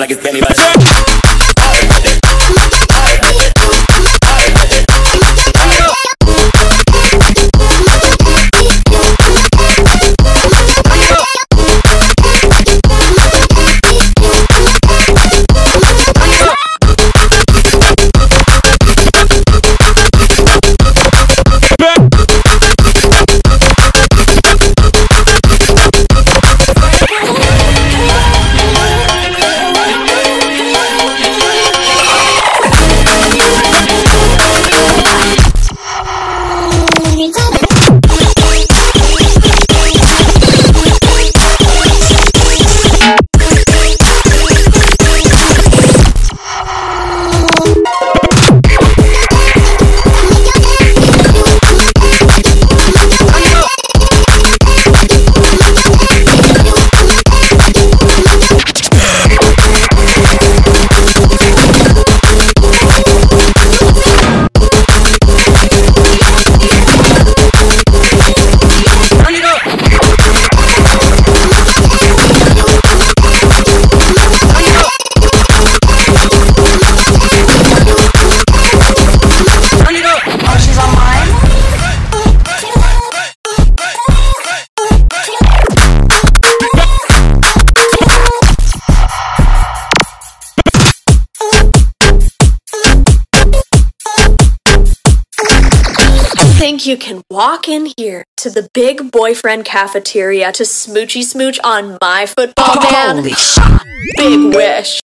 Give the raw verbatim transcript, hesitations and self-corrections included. Like it's Danny Bajan. Think you can walk in here to the big boyfriend cafeteria to smoochy smooch on my football man? Holy shit. Big wish.